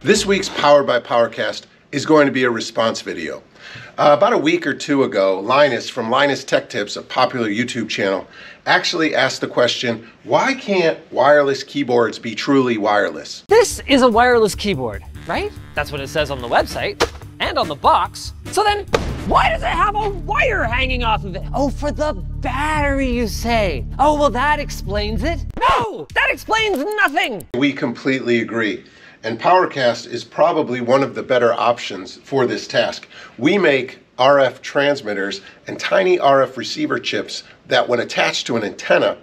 This week's Powered by Powercast is going to be a response video. About a week or two ago, Linus from Linus Tech Tips, a popular YouTube channel, actually asked the question, why can't wireless keyboards be truly wireless? This is a wireless keyboard, right? That's what it says on the website and on the box. So then, why does it have a wire hanging off of it? Oh, for the battery, you say? Oh, well, that explains it. No, that explains nothing. We completely agree. And PowerCast is probably one of the better options for this task. We make RF transmitters and tiny RF receiver chips that, when attached to an antenna,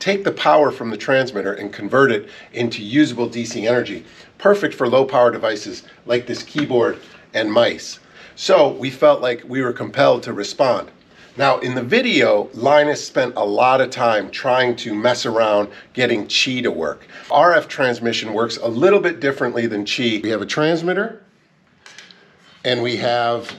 take the power from the transmitter and convert it into usable DC energy, perfect for low power devices like this keyboard and mice. So we felt like we were compelled to respond. Now in the video, Linus spent a lot of time trying to mess around getting Qi to work. RF transmission works a little bit differently than Qi. We have a transmitter and we have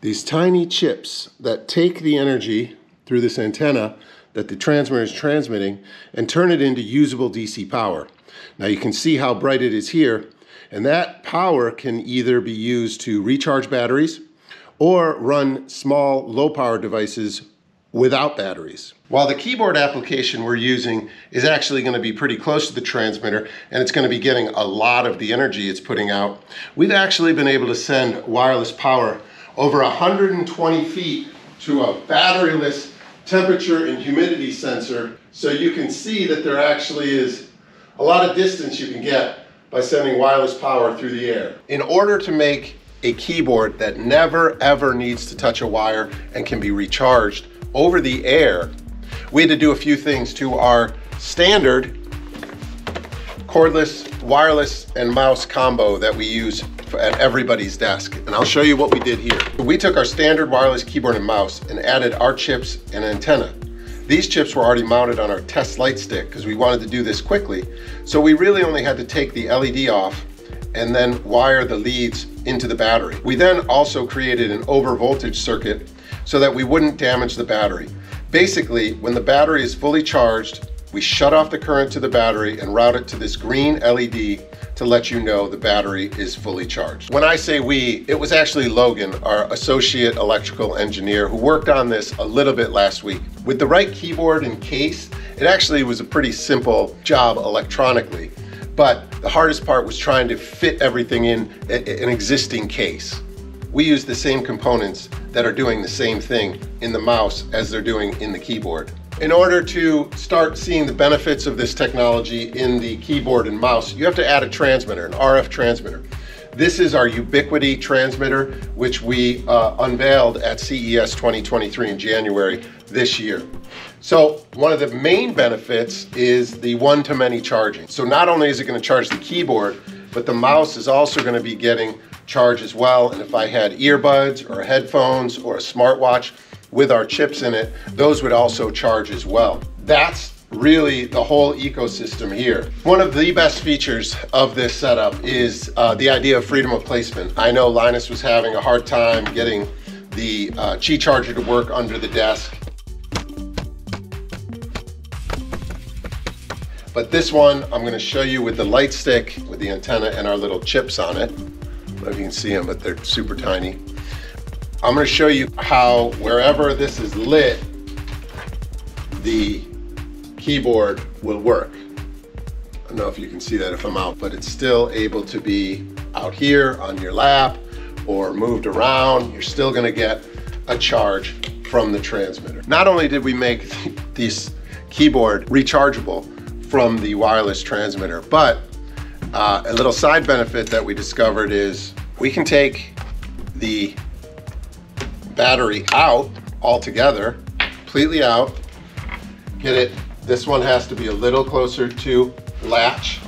these tiny chips that take the energy through this antenna that the transmitter is transmitting and turn it into usable DC power. Now you can see how bright it is here, and that power can either be used to recharge batteries or run small low power devices without batteries. While the keyboard application we're using is actually going to be pretty close to the transmitter and it's going to be getting a lot of the energy it's putting out, we've actually been able to send wireless power over 120 feet to a batteryless temperature and humidity sensor. So you can see that there actually is a lot of distance you can get by sending wireless power through the air. In order to make a keyboard that never ever needs to touch a wire and can be recharged over the air, we had to do a few things to our standard cordless, wireless, and mouse combo that we use at everybody's desk. And I'll show you what we did here. We took our standard wireless keyboard and mouse and added our chips and antenna. These chips were already mounted on our test light stick because we wanted to do this quickly. So we really only had to take the LED off and then wire the leads into the battery. We then also created an overvoltage circuit so that we wouldn't damage the battery. Basically, when the battery is fully charged, we shut off the current to the battery and route it to this green LED to let you know the battery is fully charged. When I say we, it was actually Logan, our associate electrical engineer, who worked on this a little bit last week. With the right keyboard and case, it actually was a pretty simple job electronically. But the hardest part was trying to fit everything in an existing case. We use the same components that are doing the same thing in the mouse as they're doing in the keyboard. In order to start seeing the benefits of this technology in the keyboard and mouse, you have to add a transmitter, an RF transmitter. This is our Ubiquity transmitter, which we unveiled at CES 2023 in January this year. So one of the main benefits is the one-to-many charging. So not only is it going to charge the keyboard, but the mouse is also going to be getting charge as well. And if I had earbuds or headphones or a smartwatch with our chips in it, those would also charge as well. That's really the whole ecosystem here. One of the best features of this setup is the idea of freedom of placement. I know Linus was having a hard time getting the Qi charger to work under the desk, but this one I'm going to show you with the light stick, with the antenna and our little chips on it. I don't know if you can see them, but they're super tiny. I'm going to show you how, wherever this is lit, the keyboard will work. I don't know if you can see that if I'm out, but it's still able to be out here on your lap or moved around. You're still going to get a charge from the transmitter. Not only did we make this keyboard rechargeable from the wireless transmitter, but a little side benefit that we discovered is we can take the battery out altogether, completely out, get it. This one has to be a little closer to latch.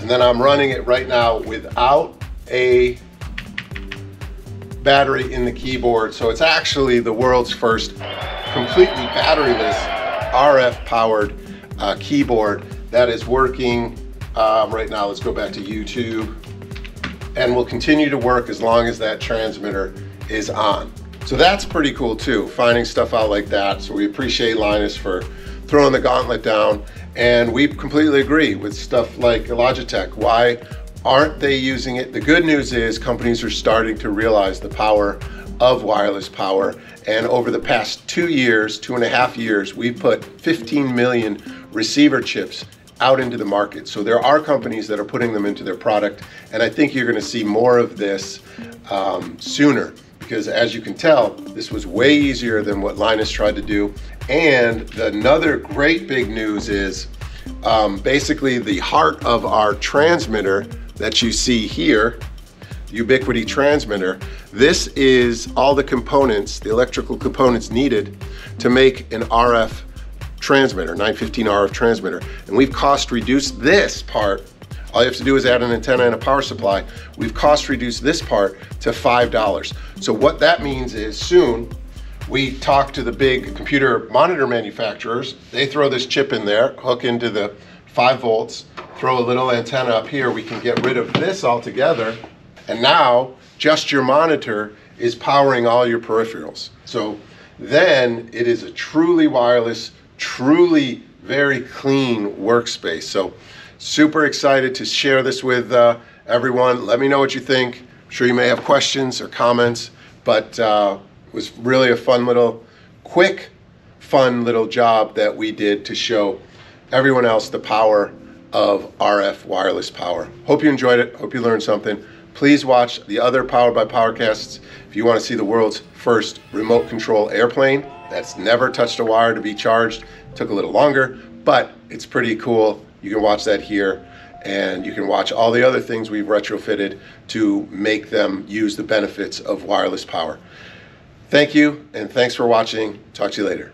And then I'm running it right now without a battery in the keyboard. So it's actually the world's first completely batteryless RF powered keyboard that is working right now. Let's go back to YouTube, and will continue to work as long as that transmitter is on. So that's pretty cool too, finding stuff out like that. So we appreciate Linus for throwing the gauntlet down, and we completely agree with stuff like Logitech. Why aren't they using it? The good news is companies are starting to realize the power of wireless power. And over the past 2 years, 2.5 years, we put 15 million receiver chips out into the market. So there are companies that are putting them into their product. And I think you're going to see more of this sooner, because as you can tell, this was way easier than what Linus tried to do. And another great big news is basically the heart of our transmitter that you see here, the Ubiquity Transmitter. This is all the components, the electrical components needed to make an RF transmitter, 915 RF transmitter. And we've cost reduced this part. All you have to do is add an antenna and a power supply. We've cost reduced this part to $5. So what that means is soon we talk to the big computer monitor manufacturers. They throw this chip in there, hook into the 5 volts, throw a little antenna up here. We can get rid of this altogether. And now just your monitor is powering all your peripherals. So then it is a truly wireless, truly very clean workspace. So super excited to share this with everyone. Let me know what you think. I'm sure you may have questions or comments, but it was really a fun little, quick, fun little job that we did to show everyone else the power of RF wireless power. Hope you enjoyed it. Hope you learned something. Please watch the other Powered by Powercasts if you want to see the world's first remote control airplane that's never touched a wire to be charged. Took a little longer, but it's pretty cool. You can watch that here, and you can watch all the other things we've retrofitted to make them use the benefits of wireless power. Thank you, and thanks for watching. Talk to you later.